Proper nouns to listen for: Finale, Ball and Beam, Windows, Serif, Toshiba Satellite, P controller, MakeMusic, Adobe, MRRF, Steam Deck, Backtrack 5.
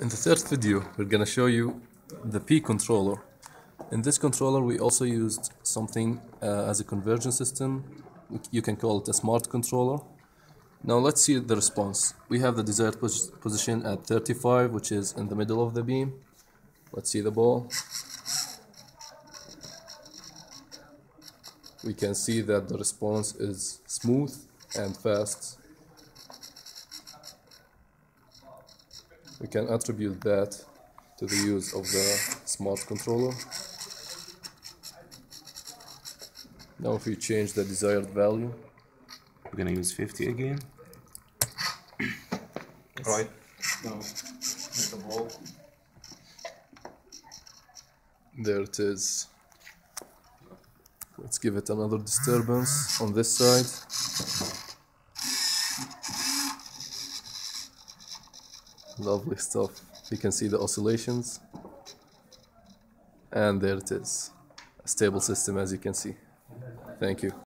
In the third video, we're gonna show you the P controller. In this controller, we also used something as a conversion system. You can call it a smart controller. Now let's see the response. We have the desired position at 35, which is in the middle of the beam. Let's see the ball. We can see that the response is smooth and fast. We can attribute that to the use of the smart controller. Now if we change the desired value, we're gonna use 50 again. Right. Now hit the ball. There it is. Let's give it another disturbance on this side. Lovely stuff. You can see the oscillations. And there it is. A stable system, as you can see. Thank you.